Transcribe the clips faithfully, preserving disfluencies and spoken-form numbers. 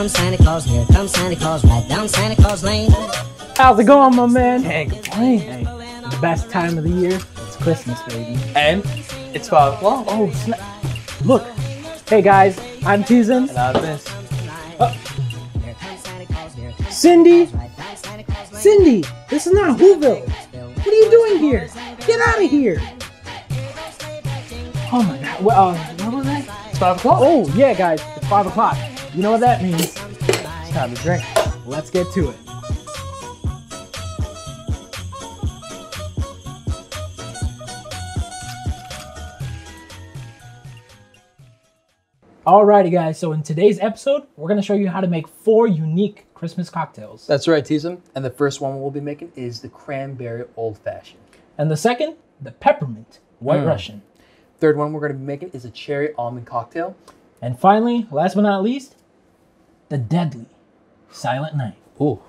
comes Santa Claus, here comes Santa Claus, right down Santa Claus Lane. How's it going, my man? Can't complain. Hey, the best time of the year. It's Christmas, baby. And it's five o'clock. Oh, snap. Look. Hey, guys. I'm Teason. And I'm Vince. Oh. Cindy? Cindy, this is not Whoville. What are you doing here? Get out of here. Oh, my God. Well, uh, what was that? It's five o'clock. Oh, yeah, guys. It's five o'clock. You know what that means. It's time to drink. Let's get to it. Alrighty, guys, so in today's episode, we're going to show you how to make four unique Christmas cocktails. That's right, Teason. And the first one we'll be making is the cranberry old fashioned. And the second, the peppermint white mm. Russian. Third one we're going to be making is a cherry almond cocktail. And finally, last but not least, the deadly silent night. Ooh,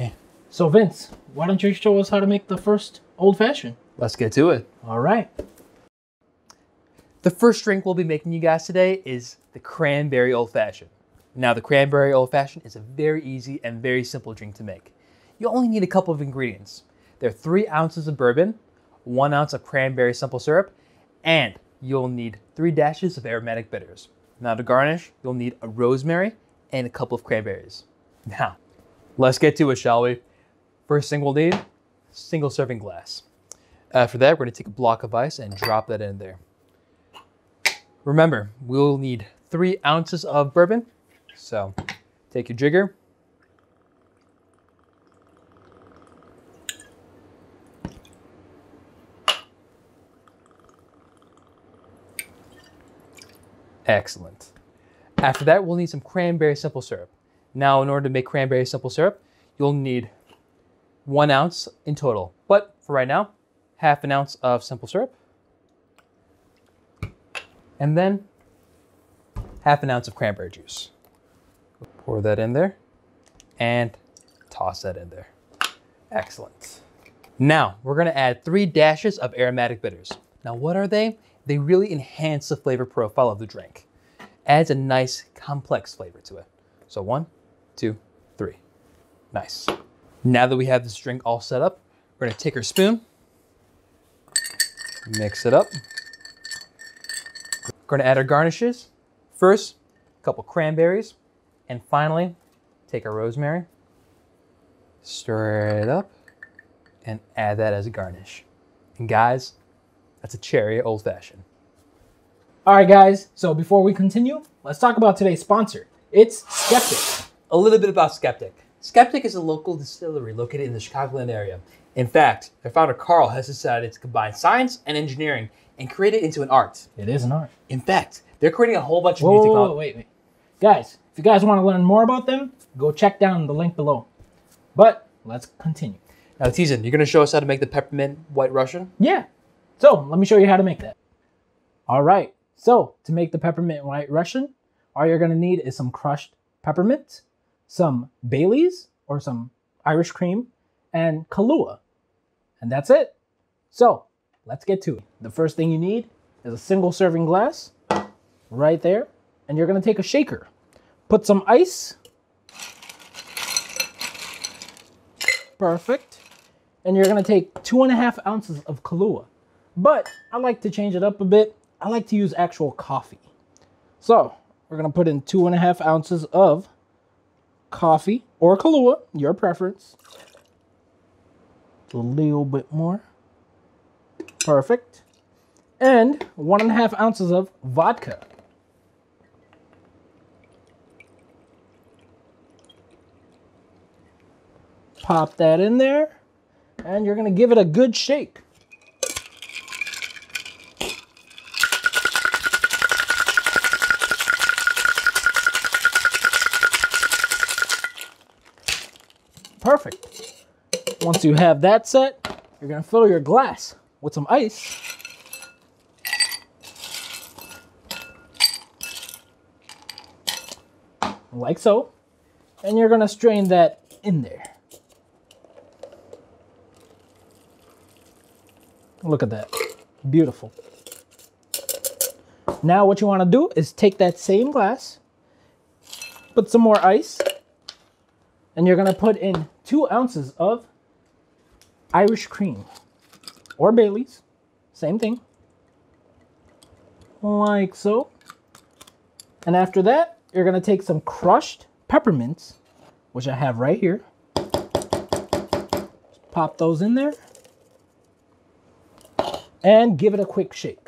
man. So Vince, why don't you show us how to make the first old fashioned? Let's get to it. All right. The first drink we'll be making you guys today is the cranberry old fashioned. Now the cranberry old fashioned is a very easy and very simple drink to make. You only need a couple of ingredients. There are three ounces of bourbon, one ounce of cranberry simple syrup, and you'll need three dashes of aromatic bitters. Now to garnish, you'll need a rosemary and a couple of cranberries. Now, let's get to it, shall we? First thing we'll need, single serving glass. After that, we're gonna take a block of ice and drop that in there. Remember, we'll need three ounces of bourbon. So take your jigger. Excellent. After that, we'll need some cranberry simple syrup. Now, in order to make cranberry simple syrup, you'll need one ounce in total. But for right now, half an ounce of simple syrup. And then half an ounce of cranberry juice. Pour that in there and toss that in there. Excellent. Now we're gonna add three dashes of aromatic bitters. Now what are they? They really enhance the flavor profile of the drink. Adds a nice complex flavor to it. So one, two, three. Nice. Now that we have this drink all set up, we're gonna take our spoon, mix it up. We're gonna add our garnishes. First, a couple cranberries, and finally, take our rosemary, stir it up, and add that as a garnish. And guys, that's a cherry old fashioned. All right, guys, so before we continue, let's talk about today's sponsor. It's Skeptic. A little bit about Skeptic. Skeptic is a local distillery located in the Chicagoland area. In fact, their founder Carl has decided to combine science and engineering and create it into an art. It is an art. In fact, they're creating a whole bunch of whoa, new technology. Whoa, wait, wait. Guys, if you guys want to learn more about them, go check down the link below. But let's continue. Now, Teason, you're going to show us how to make the peppermint white Russian? Yeah. So let me show you how to make that. All right. So to make the peppermint white Russian, all you're going to need is some crushed peppermint, some Baileys or some Irish cream, and Kahlua. And that's it. So let's get to it. The first thing you need is a single serving glass right there. And you're going to take a shaker, put some ice. Perfect. And you're going to take two and a half ounces of Kahlua. But I like to change it up a bit. I like to use actual coffee. So we're going to put in two and a half ounces of coffee or Kahlua, your preference. A little bit more. Perfect. And one and a half ounces of vodka. Pop that in there, and you're gonna give it a good shake. Perfect. Once you have that set, you're gonna fill your glass with some ice. Like so. And you're gonna strain that in there. Look at that. Beautiful. Now what you wanna do is take that same glass Put some more ice, and you're gonna put in two ounces of Irish cream or Baileys, same thing, like so. And after that, you're gonna take some crushed peppermints, which I have right here. Just pop those in there and give it a quick shake.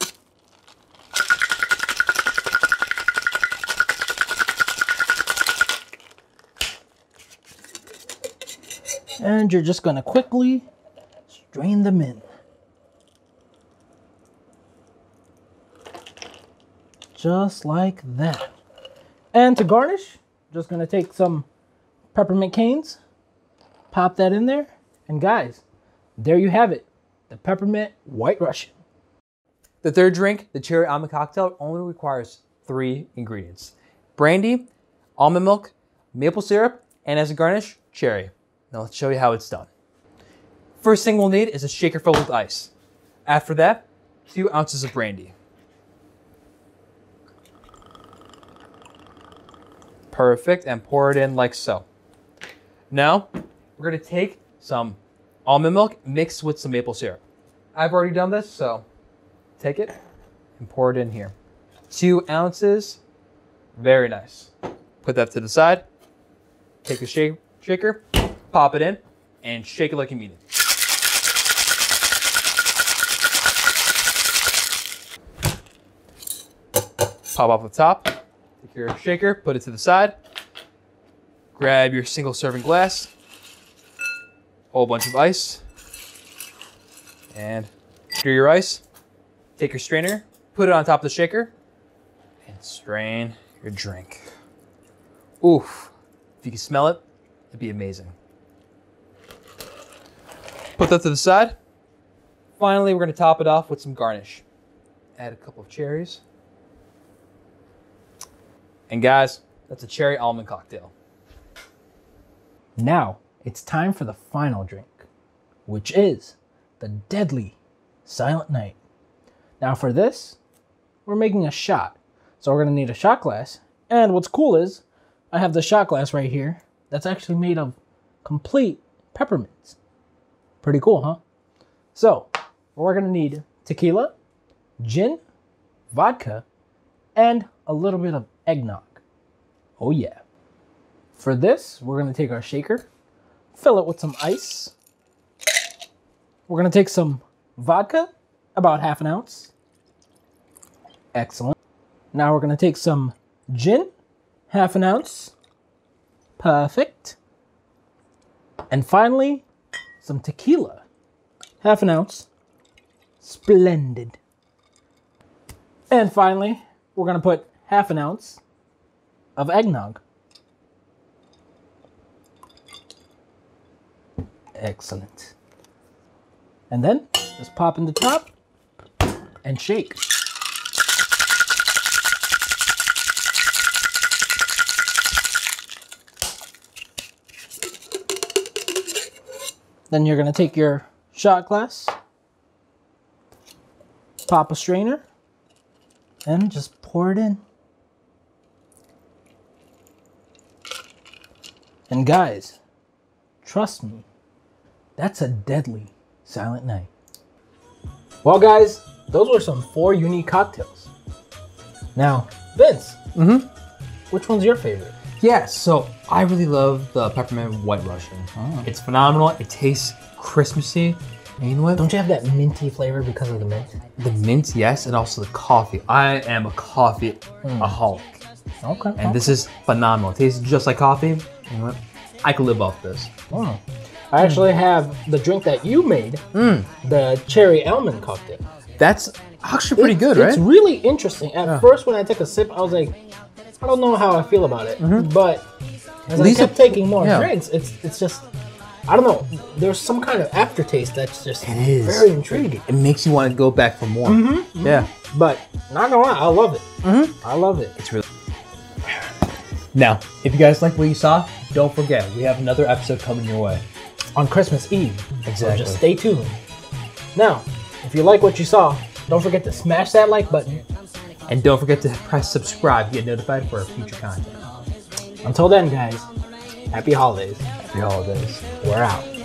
And you're just gonna quickly strain them in. Just like that. And to garnish, just gonna take some peppermint canes, pop that in there, and guys, there you have it, the peppermint White Russian. The third drink, the cherry almond cocktail, only requires three ingredients: brandy, almond milk, maple syrup, and as a garnish, cherry. Now let's show you how it's done. First thing we'll need is a shaker filled with ice. After that, two ounces of brandy. Perfect, and pour it in like so. Now, we're gonna take some almond milk mixed with some maple syrup. I've already done this, so take it and pour it in here. Two ounces, very nice. Put that to the side, take a shake, shaker, pop it in, and shake it like you mean it. Pop off the top. Take your shaker, put it to the side, grab your single serving glass, whole bunch of ice, and stir your ice. Take your strainer, put it on top of the shaker, and strain your drink. Oof, if you can smell it, it'd be amazing. Put that to the side. Finally, we're gonna top it off with some garnish. Add a couple of cherries. And guys, that's a cherry almond cocktail. Now, it's time for the final drink, which is the deadly Silent Night. Now for this, we're making a shot. So we're gonna need a shot glass. And what's cool is, I have the shot glass right here that's actually made of complete peppermints. Pretty cool, huh? So, we're gonna need tequila, gin, vodka, and a little bit of eggnog. Oh yeah. For this, we're gonna take our shaker, fill it with some ice. We're gonna take some vodka, about half an ounce. Excellent. Now we're gonna take some gin, half an ounce. Perfect. And finally, some tequila, half an ounce. Splendid. And finally, we're gonna put half an ounce of eggnog. Excellent. And then just pop in the top and shake. Then you're gonna take your shot glass, pop a strainer, and just pour it in. And guys, trust me, that's a deadly Silent Night. Well guys, those were some four unique cocktails. Now, Vince, mm-hmm. which one's your favorite? Yeah, so I really love the peppermint White Russian. Oh. It's phenomenal, it tastes Christmassy. And you know what? Don't you have that minty flavor because of the mint? The mint, yes, and also the coffee. I am a coffee-aholic. Mm. Okay. And okay. This is phenomenal. It tastes just like coffee. You know what? I could live off this. Oh. I actually mm. have the drink that you made, mm. the cherry almond cocktail. That's actually pretty it, good, right? It's really interesting. At yeah. first, when I took a sip, I was like, I don't know how I feel about it. Mm-hmm. But as Lisa, I kept taking more yeah. drinks, it's it's just, I don't know. There's some kind of aftertaste that's just very intriguing. It makes you want to go back for more. Mm-hmm, mm-hmm. Yeah. But not gonna lie, I love it. Mm-hmm. I love it. It's really. Now, if you guys like what you saw, don't forget we have another episode coming your way on Christmas Eve. Exactly. So just stay tuned. Now, if you like what you saw, don't forget to smash that like button, and don't forget to press subscribe to get notified for our future content. Until then, guys, happy holidays. Happy holidays. We're out.